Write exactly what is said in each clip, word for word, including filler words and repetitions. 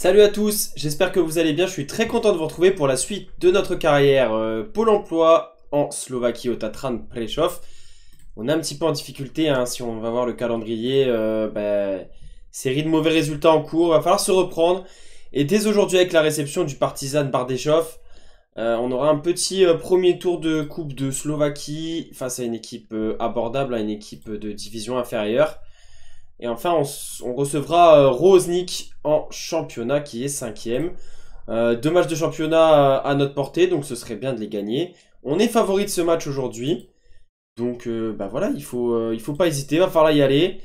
Salut à tous, j'espère que vous allez bien, je suis très content de vous retrouver pour la suite de notre carrière euh, Pôle emploi en Slovaquie au Tatran Prešov. On est un petit peu en difficulté, hein, si on va voir le calendrier, euh, bah, série de mauvais résultats en cours, va falloir se reprendre. Et dès aujourd'hui avec la réception du Partizan Bardejov, euh, on aura un petit euh, premier tour de coupe de Slovaquie face à une équipe euh, abordable, à une équipe de division inférieure. Et enfin, on, on recevra euh, Rosenick en championnat qui est cinquième. Euh, deux matchs de championnat à, à notre portée, donc ce serait bien de les gagner. On est favori de ce match aujourd'hui. Donc euh, bah voilà, il faut, euh, il faut pas hésiter, il va falloir y aller.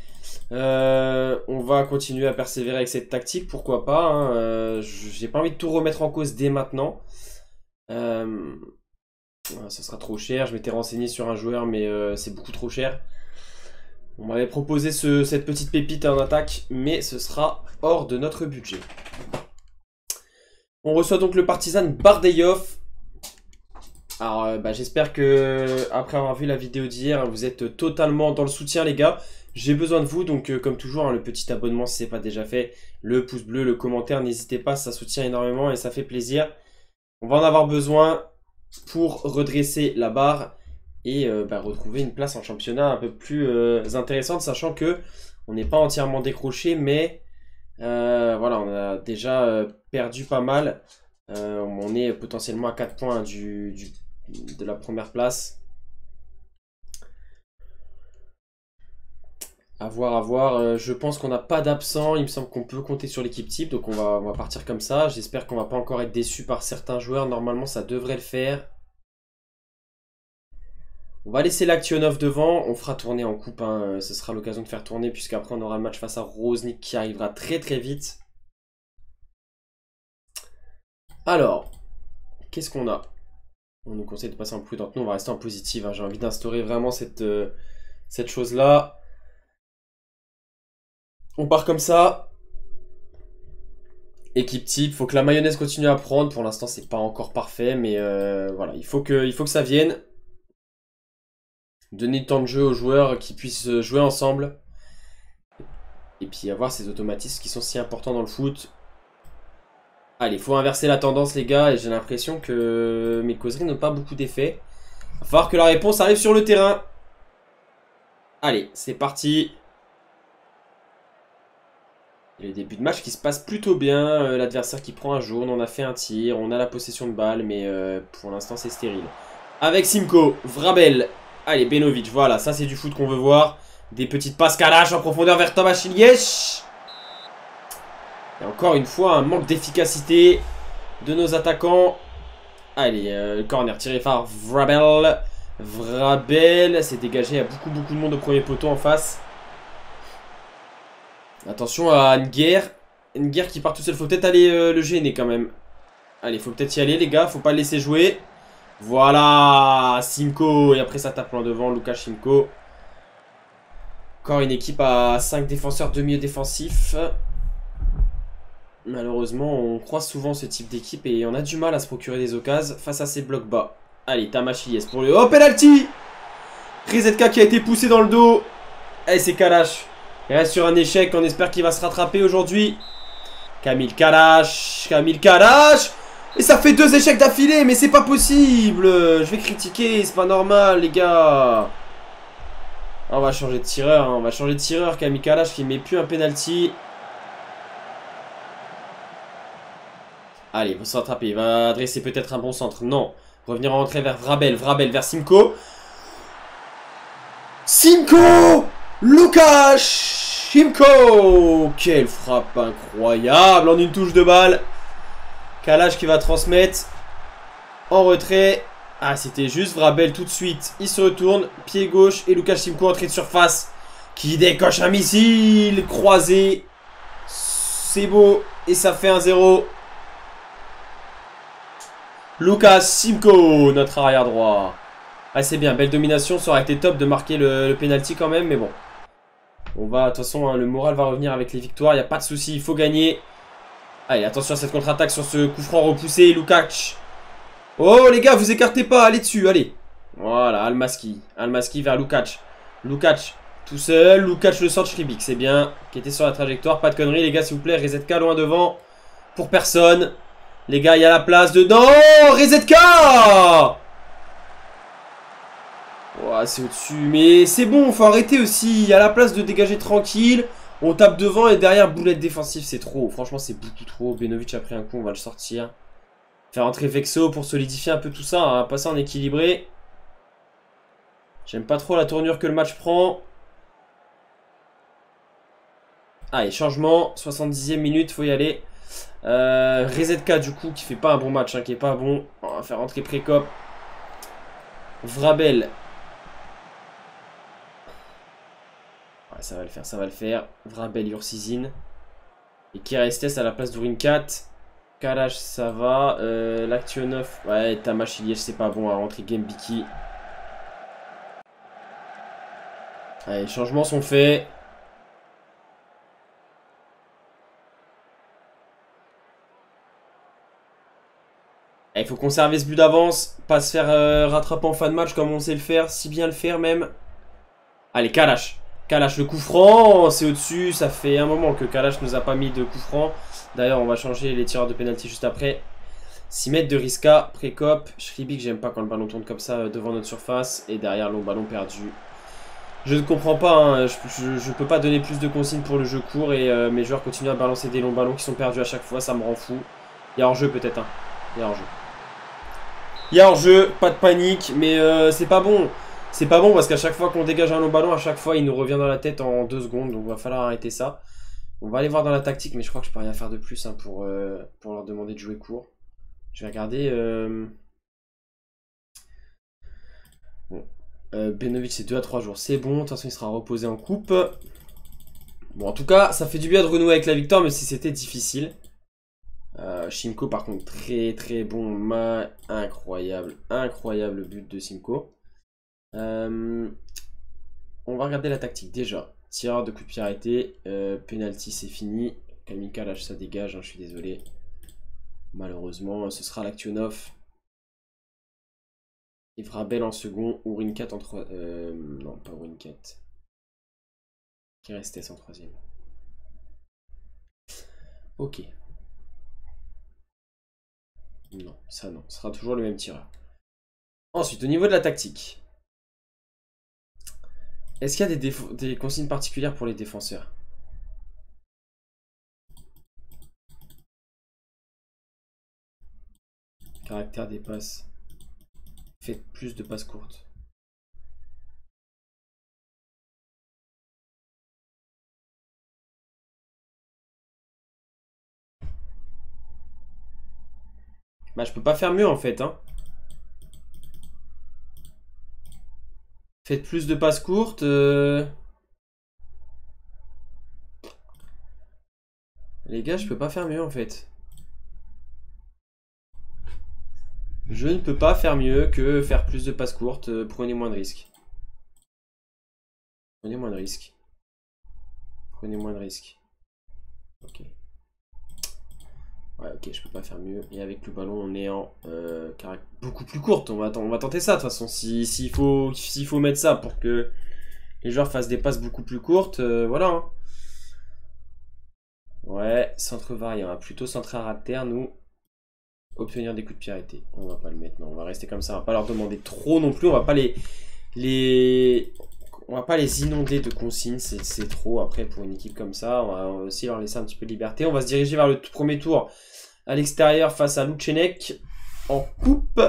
Euh, on va continuer à persévérer avec cette tactique, pourquoi pas. Hein, euh, j'ai pas envie de tout remettre en cause dès maintenant. Euh, ça sera trop cher, je m'étais renseigné sur un joueur, mais euh, c'est beaucoup trop cher. On m'avait proposé ce, cette petite pépite en attaque, mais ce sera hors de notre budget. On reçoit donc le Partizan Bardejov. Alors, euh, bah, j'espère que après avoir vu la vidéo d'hier, vous êtes totalement dans le soutien, les gars. J'ai besoin de vous, donc euh, comme toujours, hein, le petit abonnement si ce n'est pas déjà fait, le pouce bleu, le commentaire, n'hésitez pas, ça soutient énormément et ça fait plaisir. On va en avoir besoin pour redresser la barre et euh, bah, retrouver une place en championnat un peu plus euh, intéressante, sachant que on n'est pas entièrement décroché, mais euh, voilà, on a déjà euh, perdu pas mal. Euh, on est potentiellement à quatre points hein, du, du, de la première place. À voir, à voir. Euh, je pense qu'on n'a pas d'absent. Il me semble qu'on peut compter sur l'équipe type, donc on va, on va partir comme ça. J'espère qu'on va pas encore être déçu par certains joueurs. Normalement, ça devrait le faire. On va laisser Laktionov devant, on fera tourner en coupe, hein. Ce sera l'occasion de faire tourner puisqu'après on aura un match face à Rosenick qui arrivera très très vite. Alors, qu'est-ce qu'on a? On nous conseille de passer en prudente, nous on va rester en positive, hein. J'ai envie d'instaurer vraiment cette, euh, cette chose-là. On part comme ça. Équipe type, faut que la mayonnaise continue à prendre, pour l'instant c'est pas encore parfait, mais euh, voilà, il faut que, il faut que ça vienne. Donner le temps de jeu aux joueurs qui puissent jouer ensemble. Et puis avoir ces automatismes qui sont si importants dans le foot. Allez, il faut inverser la tendance les gars. Et j'ai l'impression que mes causeries n'ont pas beaucoup d'effet. Il va falloir que la réponse arrive sur le terrain. Allez, c'est parti. Et le début de match qui se passe plutôt bien. Euh, L'adversaire qui prend un jaune. On a fait un tir. On a la possession de balle. Mais euh, pour l'instant c'est stérile. Avec Šimko, Vrabel. Allez, Benovic, voilà, ça c'est du foot qu'on veut voir. Des petites passes Kalaš en profondeur vers Tamash. Et encore une fois, un manque d'efficacité de nos attaquants. Allez, euh, le corner tiré par Vrabel. Vrabel, c'est dégagé, il y a beaucoup, beaucoup de monde au premier poteau en face. Attention à Nguer. Nguer qui part tout seul, faut peut-être aller euh, le gêner quand même. Allez, faut peut-être y aller les gars, faut pas le laisser jouer. Voilà, Šimko, et après ça tape en devant, Lukacs, Šimko. Encore une équipe à cinq défenseurs de milieu défensif. Malheureusement, on croise souvent ce type d'équipe et on a du mal à se procurer des occasions face à ces blocs bas. Allez, Tamash pour le... Oh, penalty! Rezetka qui a été poussé dans le dos. Et c'est Kalaš. Il reste sur un échec, on espère qu'il va se rattraper aujourd'hui. Kamil Kalaš, Kamil Kalaš. Et ça fait deux échecs d'affilée, mais c'est pas possible. Je vais critiquer, c'est pas normal, les gars. On va changer de tireur, hein. On va changer de tireur. Kamil Kalaš qui met plus un penalty. Allez, il va se rattraper. Il va adresser peut-être un bon centre. Non. Revenir en entrée vers Vrabel. Vrabel vers Šimko. Šimko, Lukacs, Šimko. Quelle frappe incroyable en une touche de balle. Kalaš qui va transmettre en retrait. Ah, c'était juste Vrabel tout de suite. Il se retourne, pied gauche et Lukacs Šimko entrée de surface qui décoche un missile croisé. C'est beau et ça fait un zéro. Lukacs Šimko, notre arrière droit. Ah, c'est bien, belle domination. Ça aurait été top de marquer le, le penalty quand même, mais bon. On va, de toute façon, hein, le moral va revenir avec les victoires. Il n'y a pas de souci, il faut gagner. Allez, attention à cette contre-attaque sur ce coup franc repoussé, Lukacs. Oh, les gars, vous écartez pas, allez dessus, allez. Voilà, Almaski. Almaski vers Lukacs. Lukacs tout seul, Lukacs le centre, Schribik, c'est bien. Qui était sur la trajectoire, pas de conneries, les gars, s'il vous plaît. Rezetka loin devant. pour personne. Les gars, il y a la place dedans. Oh, Rezetka! Oh, c'est au-dessus, mais c'est bon, faut arrêter aussi. Il y a la place de dégager tranquille. On tape devant et derrière, boulette défensive, c'est trop. Franchement, c'est beaucoup trop. Benovic a pris un coup, on va le sortir. Faire entrer Vexo pour solidifier un peu tout ça, hein. Passer en équilibré. J'aime pas trop la tournure que le match prend. Allez, changement, soixante-dixième minute, faut y aller. Euh, Rezetka du coup qui fait pas un bon match, hein, qui est pas bon. On va faire rentrer Précop. Vrabel. Ouais, ça va le faire, ça va le faire. Vrabel, Ursizine. Et Kerestes à la place d'Ourinkat. Kalaš, ça va. Euh, Laktionov. Ouais, Tamash, Iliège, c'est pas bon à rentrer Gembiki. Allez, les changements sont faits. Il faut conserver ce but d'avance, pas se faire euh, rattraper en fin de match comme on sait le faire, si bien le faire même. Allez, Kalaš. Kalaš, le coup franc, c'est au-dessus. Ça fait un moment que Kalaš nous a pas mis de coup franc. D'ailleurs, on va changer les tireurs de pénalty juste après. six mètres de Rizka, Précop, Schribik, j'aime pas quand le ballon tourne comme ça devant notre surface. Et derrière, long ballon perdu. Je ne comprends pas, hein. je, je, je peux pas donner plus de consignes pour le jeu court. Et euh, mes joueurs continuent à balancer des longs ballons qui sont perdus à chaque fois, ça me rend fou. Il y a hors-jeu peut-être, hein. il y a hors-jeu. Il y a hors-jeu, pas de panique, mais euh, c'est pas bon. C'est pas bon parce qu'à chaque fois qu'on dégage un long ballon, à chaque fois il nous revient dans la tête en deux secondes. Donc il va falloir arrêter ça. On va aller voir dans la tactique, mais je crois que je peux rien faire de plus hein, pour, euh, pour leur demander de jouer court. Je vais regarder. Euh... Bon. Euh, Benovic, c'est deux à trois jours, c'est bon. De toute façon, il sera reposé en coupe. Bon, en tout cas, ça fait du bien de renouer avec la victoire, même si c'était difficile. Euh, Šimko par contre très très bon ma... incroyable incroyable but de Šimko. Euh... on va regarder la tactique déjà. Tireur de coup de pied arrêté, euh, penalty c'est fini. Kamil Kalaš ça dégage, hein, je suis désolé, malheureusement ce sera Laktionov et Vrabel en second ou Rinkat en trois. Euh, non pas Rinkat, qui restait en troisième. Ok. Non, ça non, ce sera toujours le même tireur. Ensuite, au niveau de la tactique. Est-ce qu'il y a des, des consignes particulières pour les défenseurs? Caractère des passes. Faites plus de passes courtes. Bah, je peux pas faire mieux en fait. Hein. Faites plus de passes courtes. Euh... Les gars, je peux pas faire mieux en fait. Je ne peux pas faire mieux que faire plus de passes courtes. Euh, prenez moins de risques. Prenez moins de risques. Prenez moins de risques. Ok. Ouais, ok, je peux pas faire mieux. Et avec le ballon, on est en euh, caractère beaucoup plus courte. On va, on va tenter ça de toute façon. S'il si faut, si faut mettre ça pour que les joueurs fassent des passes beaucoup plus courtes, euh, voilà. Hein. Ouais, centre variant. Hein. Plutôt centre à terre, nous. Obtenir des coups de pied arrêtés. On va pas le mettre. Non, on va rester comme ça. On va pas leur demander trop non plus. On va pas les, les, on va pas les inonder de consignes. C'est trop. Après, pour une équipe comme ça, on va aussi leur laisser un petit peu de liberté. On va se diriger vers le premier tour. À l'extérieur face à Lučenec en coupe.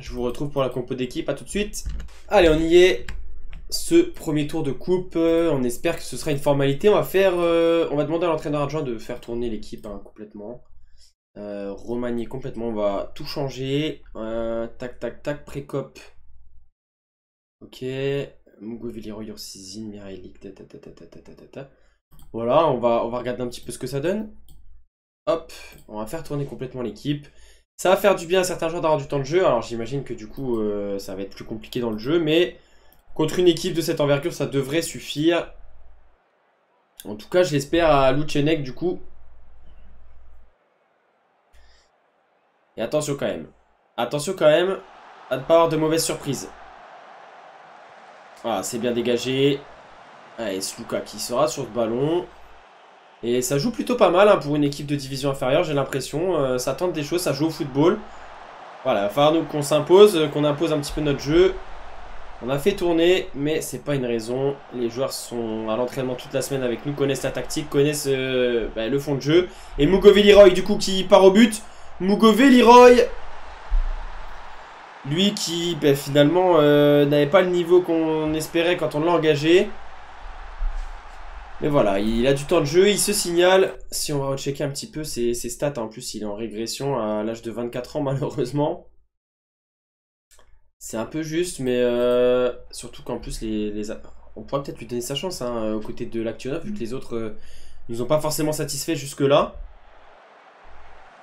Je vous retrouve pour la compo d'équipe, à tout de suite. Allez, on y est. Ce premier tour de coupe, on espère que ce sera une formalité. On va faire, euh, on va demander à l'entraîneur adjoint de faire tourner l'équipe hein, complètement, euh, remanier complètement. On va tout changer. Euh, tac, tac, tac, Précop. Ok, Mugove Leroy, Ursizin, Mirailik, ta ta ta ta ta ta ta ta. Voilà, on va on va regarder un petit peu ce que ça donne. Hop, on va faire tourner complètement l'équipe. Ça va faire du bien à certains joueurs d'avoir du temps de jeu. Alors j'imagine que du coup, euh, ça va être plus compliqué dans le jeu. Mais contre une équipe de cette envergure, ça devrait suffire. En tout cas, je l'espère à Lučenec du coup. Et attention quand même. Attention quand même à ne pas avoir de mauvaises surprises. Ah, c'est bien dégagé. Allez, Sluka qui sera sur le ballon. Et ça joue plutôt pas mal hein, pour une équipe de division inférieure, j'ai l'impression. Euh, ça tente des choses, ça joue au football. Voilà, il va falloir qu'on s'impose, qu'on impose un petit peu notre jeu. On a fait tourner, mais c'est pas une raison. Les joueurs sont à l'entraînement toute la semaine avec nous, connaissent la tactique, connaissent euh, bah, le fond de jeu. Et Mugove Leroy, du coup, qui part au but. Mugove Leroy, lui qui, bah, finalement, euh, n'avait pas le niveau qu'on espérait quand on l'a engagé. Mais voilà, il a du temps de jeu, il se signale. Si on va rechecker un petit peu ses, ses stats, hein. En plus, il est en régression à l'âge de vingt-quatre ans, malheureusement. C'est un peu juste, mais euh, surtout qu'en plus, les, les on pourrait peut-être lui donner sa chance hein, aux côtés de Laktionov, vu que les autres euh, nous ont pas forcément satisfaits jusque-là.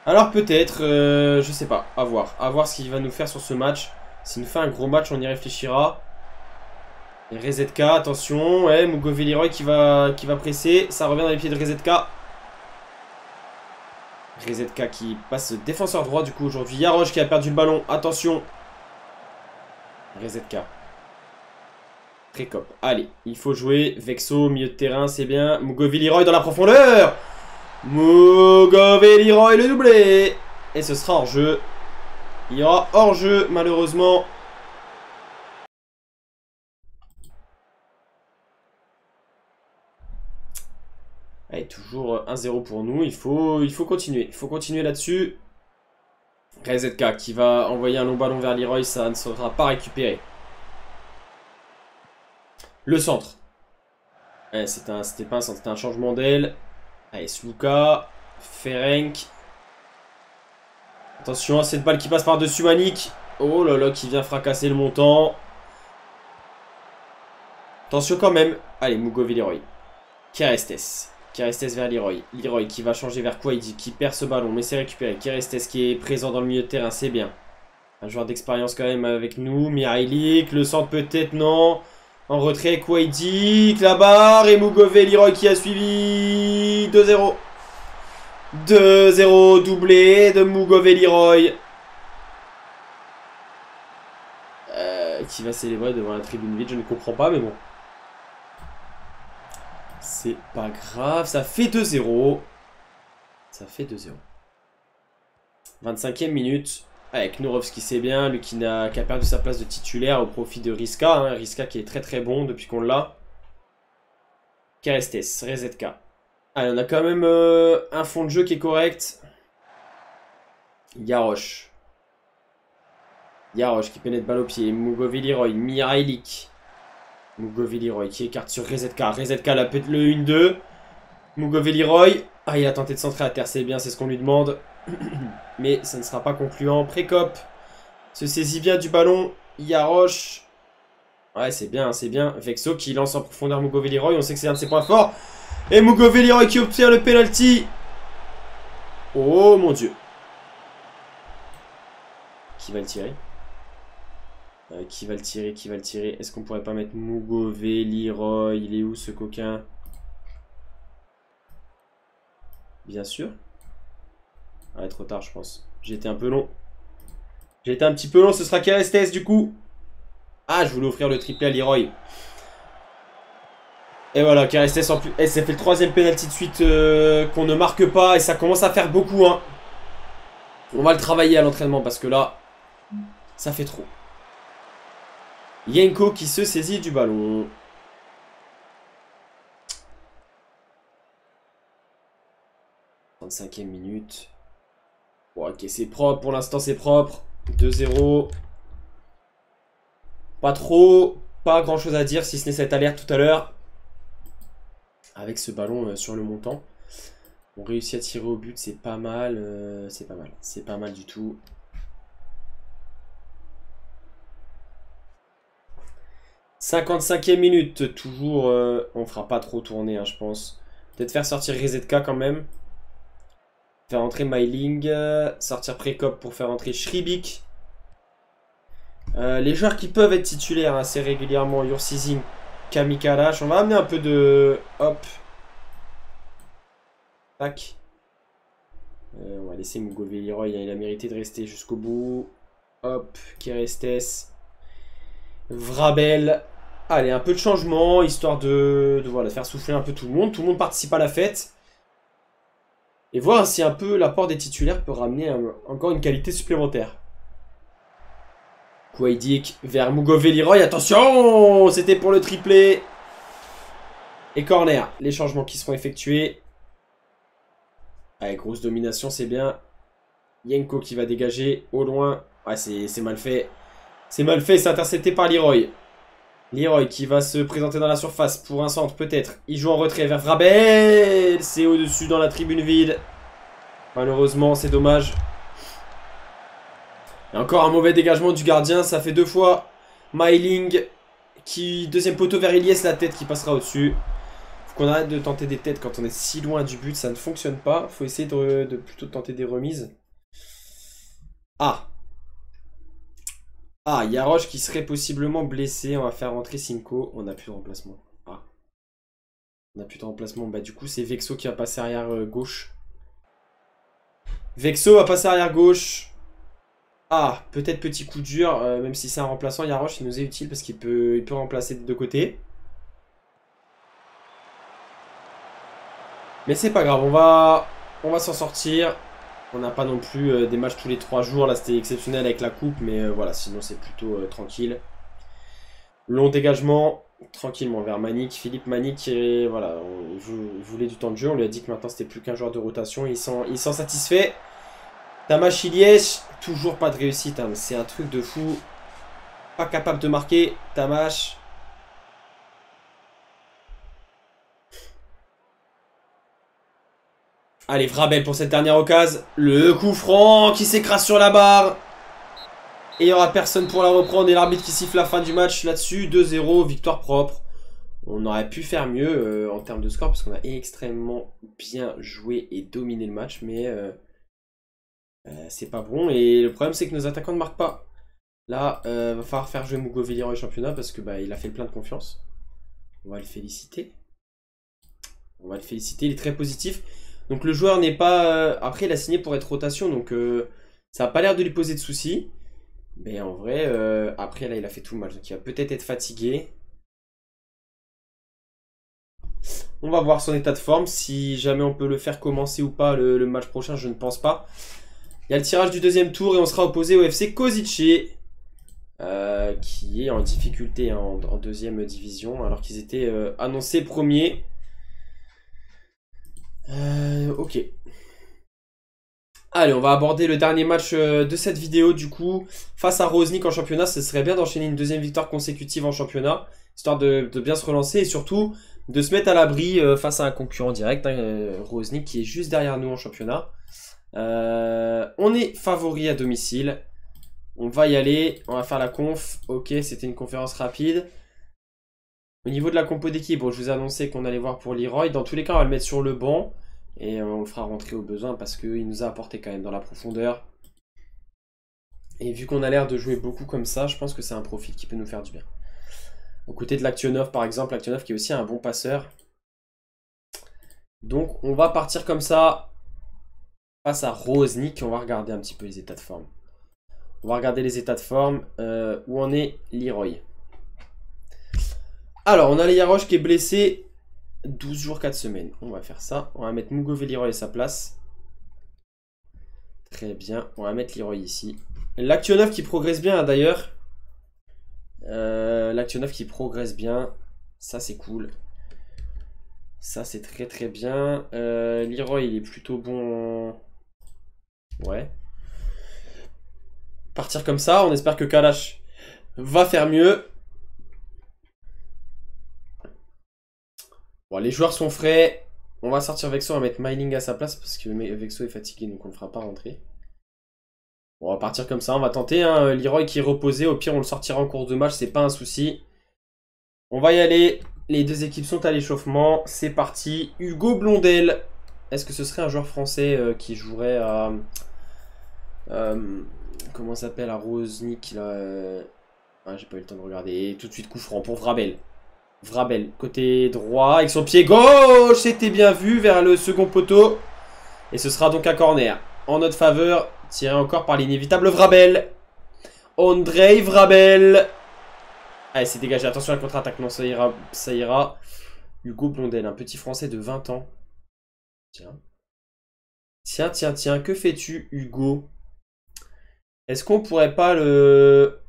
Alors peut-être, euh, je sais pas, à voir. À voir ce qu'il va nous faire sur ce match. S'il nous fait un gros match, on y réfléchira. Et Rezetka, attention, ouais, Mugove Leroy qui va, qui va presser. Ça revient dans les pieds de Rezetka. Rezetka qui passe défenseur droit du coup aujourd'hui. Yaroche qui a perdu le ballon, attention. Rezetka. Précop. Allez, il faut jouer. Vexo, milieu de terrain, c'est bien. Mugove Leroy dans la profondeur. Mugove Leroy le doublé. Et ce sera hors-jeu. Il y aura hors-jeu malheureusement. Allez, toujours un zéro pour nous. Il faut, il faut continuer. Il faut continuer là-dessus. Rezetka qui va envoyer un long ballon vers Leroy. Ça ne sera pas récupéré. Le centre. Ouais, c'était un, c'était pas un centre, c'était un changement d'aile. Allez, Sluka. Ferenc. Attention à cette balle qui passe par-dessus Manik. Oh là là, qui vient fracasser le montant. Attention quand même. Allez, Mugove Leroy. Kerestes. Kerestes vers Leroy. Leroy qui va changer vers Kwadik, qui perd ce ballon, mais c'est récupéré. Kerestes qui est présent dans le milieu de terrain, c'est bien. Un joueur d'expérience quand même avec nous. Mirailik, le centre peut-être, non. En retrait, Kwadik, la barre, et Mugove Leroy qui a suivi. Deux zéro. deux zéro, doublé de Mugove Leroy. Euh, qui va célébrer devant la tribune vide, je ne comprends pas, mais bon. C'est pas grave, ça fait deux zéro. Ça fait deux zéro. vingt-cinquième minute. Avec Knurowski, c'est bien. Lui qui n'a qu'à perdu sa place de titulaire au profit de Rizka. Hein. Rizka qui est très très bon depuis qu'on l'a. Kerestes, Rezetka. Allez, on a quand même euh, un fond de jeu qui est correct. Yaroche. Yaroche qui pénètre balle au pied. Mugove Leroy, Mirailik. Mugove Leroy qui écarte sur Rezetka. Rezetka la pète le un deux. Mugove Leroy. Ah, il a tenté de centrer à terre. C'est bien, c'est ce qu'on lui demande. Mais ça ne sera pas concluant. Précop se saisit bien du ballon. Yaroche. Ouais, c'est bien, c'est bien. Vexo qui lance en profondeur Mugove Leroy. On sait que c'est un de ses points forts. Et Mugove Leroy qui obtient le penalty. Oh mon dieu. Qui va le tirer ? Euh, qui va le tirer, qui va le tirer? Est-ce qu'on pourrait pas mettre Mugove Leroy? Il est où ce coquin? Bien sûr. Ah, trop tard, je pense. J'ai été un peu long. J'ai été un petit peu long, ce sera Kerestes du coup. Ah, je voulais offrir le triplé à Leroy. Et voilà, Kerestes en plus. Et ça fait le troisième penalty de suite euh, qu'on ne marque pas. Et ça commence à faire beaucoup. Hein. On va le travailler à l'entraînement parce que là, ça fait trop. Yanko qui se saisit du ballon. trente-cinquième minute. Bon, ok, c'est propre. Pour l'instant, c'est propre. deux zéro. Pas trop. Pas grand chose à dire si ce n'est cette alerte tout à l'heure. Avec ce ballon euh, sur le montant. On réussit à tirer au but. C'est pas mal. Euh, c'est pas mal. C'est pas mal du tout. cinquante-cinquième minute, toujours, euh, on fera pas trop tourner, hein, je pense. Peut-être faire sortir Rezetka quand même. Faire entrer Myling, euh, sortir Précop pour faire entrer Schribik. Euh, les joueurs qui peuvent être titulaires assez régulièrement, Ursizin, Kamil Kalaš. On va amener un peu de... Hop. Tac. Euh, on va laisser Mugove Leroy, hein, il a mérité de rester jusqu'au bout. Hop, Kerestes. Vrabel. Allez, un peu de changement, histoire de, de voilà, faire souffler un peu tout le monde. Tout le monde participe à la fête. et voir si un peu l'apport des titulaires peut ramener un, encore une qualité supplémentaire. Kwadik vers Mugove Leroy, attention, c'était pour le triplé. Et corner, les changements qui seront effectués. Allez, grosse domination, c'est bien. Yanko qui va dégager au loin. Ah, c'est mal fait. C'est mal fait, c'est intercepté par Leroy. Leroy qui va se présenter dans la surface pour un centre peut-être. Il joue en retrait vers Vrabel. C'est au-dessus dans la tribune vide. Malheureusement, c'est dommage. Et encore un mauvais dégagement du gardien. Ça fait deux fois. Myling qui, deuxième poteau vers Elias, la tête qui passera au-dessus. Faut qu'on arrête de tenter des têtes quand on est si loin du but. Ça ne fonctionne pas. Faut essayer de, de plutôt tenter des remises. Ah. Ah, Yaroche qui serait possiblement blessé. On va faire rentrer Šimko. On n'a plus de remplacement. Ah. On n'a plus de remplacement. Bah, du coup, c'est Vexo qui va passer arrière euh, gauche. Vexo va passer arrière gauche. Ah, peut-être petit coup dur. Euh, même si c'est un remplaçant, Yaroche, il nous est utile parce qu'il peut, il peut remplacer des deux côtés. Mais c'est pas grave. On va, on va s'en sortir. On n'a pas non plus euh, des matchs tous les trois jours. Là, c'était exceptionnel avec la coupe. Mais euh, voilà, sinon, c'est plutôt euh, tranquille. Long dégagement. Tranquillement vers Manik. Philippe Manik, et, voilà, on joue, voulait du temps de jeu. On lui a dit que maintenant, c'était plus qu'un joueur de rotation. Il s'en satisfait. Tamash, toujours pas de réussite. Hein, c'est un truc de fou. Pas capable de marquer. Tamash. Allez, Vrabel pour cette dernière occasion. Le coup franc qui s'écrase sur la barre. Et il n'y aura personne pour la reprendre. Et l'arbitre qui siffle la fin du match là-dessus. deux zéro, victoire propre. On aurait pu faire mieux euh, en termes de score. Parce qu'on a extrêmement bien joué et dominé le match. Mais euh, euh, c'est pas bon. Et le problème, c'est que nos attaquants ne marquent pas. Là, il euh, va falloir faire jouer Mugove Leroy au championnat. Parce que bah, il a fait le plein de confiance. On va le féliciter. On va le féliciter. Il est très positif. Donc le joueur n'est pas... Après, il a signé pour être rotation, donc euh, ça n'a pas l'air de lui poser de soucis. Mais en vrai, euh, après, là, il a fait tout le match. Donc il va peut-être être fatigué. On va voir son état de forme. Si jamais on peut le faire commencer ou pas le, le match prochain, je ne pense pas. Il y a le tirage du deuxième tour et on sera opposé au F C Košice. Euh, qui est en difficulté hein, en, en deuxième division, alors qu'ils étaient euh, annoncés premiers. Euh, ok. Allez, on va aborder le dernier match de cette vidéo du coup. Face à Rosenick en championnat, ce serait bien d'enchaîner une deuxième victoire consécutive en championnat. Histoire de, de bien se relancer et surtout de se mettre à l'abri euh, face à un concurrent direct. Hein, Rosenick qui est juste derrière nous en championnat. Euh, on est favori à domicile. On va y aller. On va faire la conf. Ok, c'était une conférence rapide. Au niveau de la compo d'équipe, bon, je vous ai annoncé qu'on allait voir pour Leroy. Dans tous les cas, on va le mettre sur le banc. Et on le fera rentrer au besoin parce qu'il nous a apporté quand même dans la profondeur. Et vu qu'on a l'air de jouer beaucoup comme ça, je pense que c'est un profil qui peut nous faire du bien. Aux côtés de Laktionov, par exemple. Laktionov qui est aussi un bon passeur. Donc, on va partir comme ça face à Rosenick. On va regarder un petit peu les états de forme. On va regarder les états de forme. Euh, où en est Leroy ? Alors, on a les Yaroche qui est blessé douze jours, quatre semaines. On va faire ça. On va mettre Mugove Leroy à sa place. Très bien. On va mettre Leroy ici. Laktionov qui progresse bien, hein, d'ailleurs. Euh, Laktionov qui progresse bien. Ça, c'est cool. Ça, c'est très, très bien. Euh, Leroy, il est plutôt bon. Ouais. Partir comme ça. On espère que Kalaš va faire mieux. Bon, les joueurs sont frais. On va sortir Vexo, on va mettre Myling à sa place parce que Vexo est fatigué, donc on ne le fera pas rentrer. Bon, on va partir comme ça, on va tenter. Hein. Leroy qui est reposé, au pire on le sortira en cours de match, c'est pas un souci. On va y aller. Les deux équipes sont à l'échauffement. C'est parti. Hugo Blondel. Est-ce que ce serait un joueur français euh, qui jouerait à... Euh, comment ça s'appelle, à Rosenick là, euh... ah, j'ai pas eu le temps de regarder. Et tout de suite coup franc pour Vrabel. Vrabel, côté droit, avec son pied gauche, c'était bien vu vers le second poteau. Et ce sera donc un corner en notre faveur, tiré encore par l'inévitable Vrabel. Andrei Vrabel. Allez, c'est dégagé, attention à la contre-attaque, non, ça ira, ça ira. Hugo Blondel, un petit français de vingt ans. Tiens. Tiens, tiens, tiens, que fais-tu, Hugo? Est-ce qu'on pourrait pas le...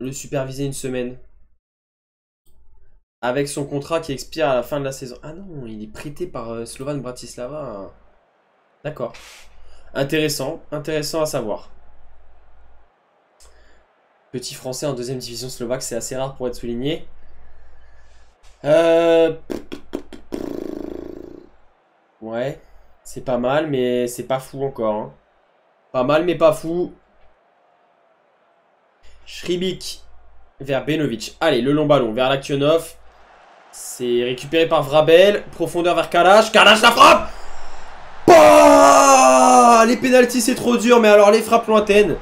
le superviser une semaine? Avec son contrat qui expire à la fin de la saison. Ah non, il est prêté par euh, Slovan Bratislava. D'accord. Intéressant, intéressant à savoir. Petit français en deuxième division slovaque, c'est assez rare pour être souligné. Euh... Ouais, c'est pas mal, mais c'est pas fou encore. Hein. Pas mal, mais pas fou. Schribik vers Benovic. Allez, le long ballon vers Laktionov. C'est récupéré par Vrabel. Profondeur vers Kalaš. Kalaš, la frappe! Bah les pénaltys, c'est trop dur, mais alors les frappes lointaines.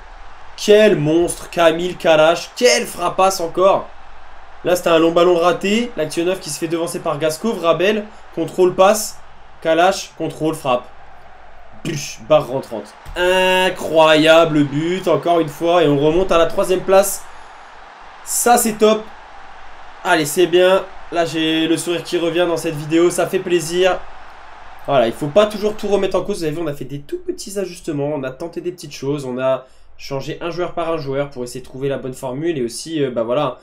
Quel monstre, Kamil Kalaš. Quelle frappasse encore. Là, c'était un long ballon raté. Laktionov qui se fait devancer par Gasco. Vrabel, contrôle passe. Kalaš, contrôle frappe. Bûche, barre rentrante. Incroyable but, encore une fois. Et on remonte à la troisième place. Ça, c'est top. Allez, c'est bien. Là, j'ai le sourire qui revient dans cette vidéo. Ça fait plaisir. Voilà, il ne faut pas toujours tout remettre en cause. Vous avez vu, on a fait des tout petits ajustements. On a tenté des petites choses. On a changé un joueur par un joueur pour essayer de trouver la bonne formule. Et aussi, euh, bah voilà,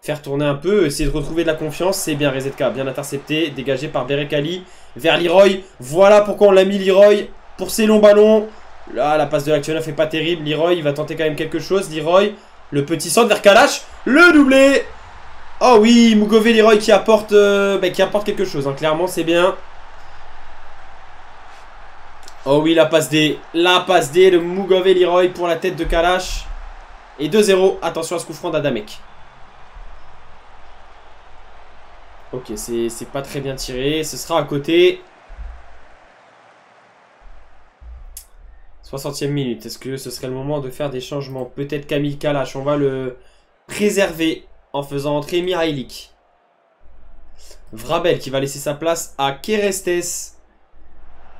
faire tourner un peu. Essayer de retrouver de la confiance. C'est bien, Rezetka. Bien intercepté. Dégagé par Berekali. Vers Leroy. Voilà pourquoi on l'a mis, Leroy. Pour ses longs ballons. Là, la passe de Laktionov n'est pas terrible. Leroy, il va tenter quand même quelque chose. Leroy. Le petit centre vers Kalaš. Le doublé. Oh oui, Mugove Leroy qui apporte, euh, bah, qui apporte quelque chose. Hein. Clairement, c'est bien. Oh oui, la passe D. La passe D de Mugove Leroy pour la tête de Kalaš. Et deux zéro. Attention à ce coup franc d'Adamek. Ok, c'est pas très bien tiré. Ce sera à côté. soixantième minute. Est-ce que ce serait le moment de faire des changements? Peut-être Kamil Kalaš. On va le préserver en faisant entrer Mirailik. Vrabel qui va laisser sa place à Kerestes.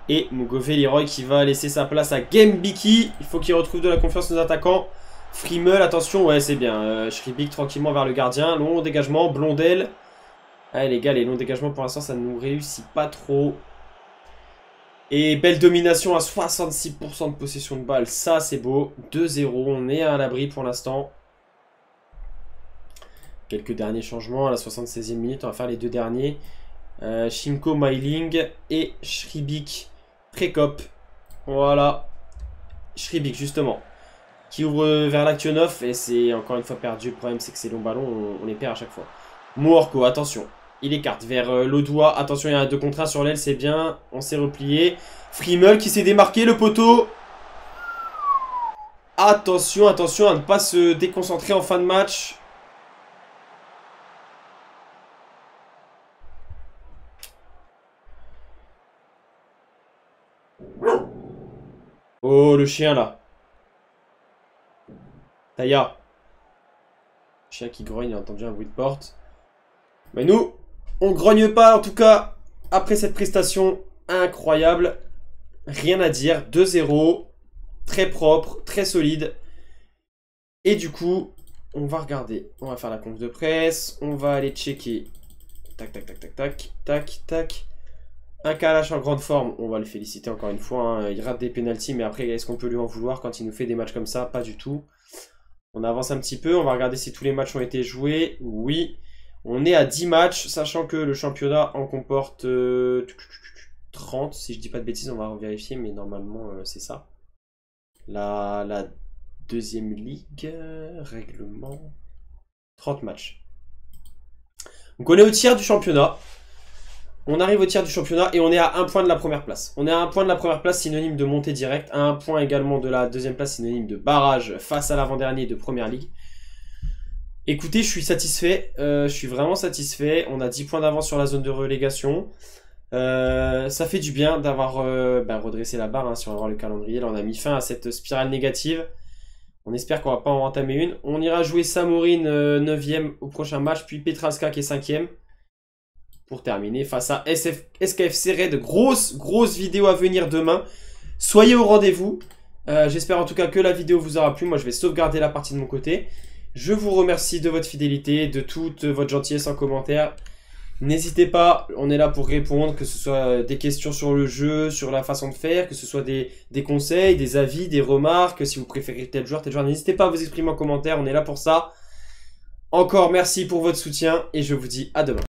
Et Mugove Leroy qui va laisser sa place à Gembiki. Il faut qu'il retrouve de la confiance nos attaquants. Frimel, attention. Ouais, c'est bien. Euh, Schribik tranquillement vers le gardien. Long dégagement. Blondel. Allez, les gars, les longs dégagements pour l'instant, ça ne nous réussit pas trop. Et belle domination à soixante-six pour cent de possession de balle. Ça, c'est beau. deux zéro. On est à l'abri pour l'instant. Quelques derniers changements à la soixante-seizième minute. On va faire les deux derniers. Euh, Šimko, Myling et Schribik. Précop. Voilà. Schribik, justement. Qui ouvre vers Laktionov. Et c'est encore une fois perdu. Le problème, c'est que ces longs ballons, on, on les perd à chaque fois. Moorko, attention. Il écarte vers l'Odoua. Attention, il y a un deux contre un sur l'aile, c'est bien. On s'est replié. Frimel qui s'est démarqué, le poteau. Attention, attention à ne pas se déconcentrer en fin de match. Oh, le chien là. Taya. Le chien qui grogne, il a entendu un bruit de porte. Mais nous... on grogne pas en tout cas, après cette prestation incroyable, rien à dire, deux zéro, très propre, très solide. Et du coup, on va regarder, on va faire la conf de presse, on va aller checker, tac tac tac tac tac, tac tac, un Kalaš en grande forme, on va le féliciter encore une fois, hein. Il rate des pénaltys, mais après est-ce qu'on peut lui en vouloir quand il nous fait des matchs comme ça? Pas du tout. On avance un petit peu, on va regarder si tous les matchs ont été joués, oui. On est à dix matchs, sachant que le championnat en comporte euh, trente, si je dis pas de bêtises, on va revérifier, mais normalement euh, c'est ça. La, la deuxième ligue, euh, règlement, trente matchs. Donc on est au tiers du championnat, on arrive au tiers du championnat et on est à un point de la première place. On est à un point de la première place, synonyme de montée directe, à un point également de la deuxième place, synonyme de barrage face à l'avant-dernier de première ligue. Écoutez, je suis satisfait, euh, je suis vraiment satisfait, on a dix points d'avance sur la zone de relégation, euh, ça fait du bien d'avoir euh, bah, redressé la barre, hein, si on va voir le calendrier, là on a mis fin à cette spirale négative, on espère qu'on va pas en entamer une, on ira jouer Samorine euh, neuvième au prochain match, puis Petralska qui est cinquième, pour terminer face à S K F C Red, grosse, grosse vidéo à venir demain, soyez au rendez-vous, euh, j'espère en tout cas que la vidéo vous aura plu, moi je vais sauvegarder la partie de mon côté. Je vous remercie de votre fidélité, de toute votre gentillesse en commentaire. N'hésitez pas, on est là pour répondre, que ce soit des questions sur le jeu, sur la façon de faire, que ce soit des, des conseils, des avis, des remarques, si vous préférez tel joueur, tel joueur, n'hésitez pas à vous exprimer en commentaire, on est là pour ça. Encore merci pour votre soutien et je vous dis à demain.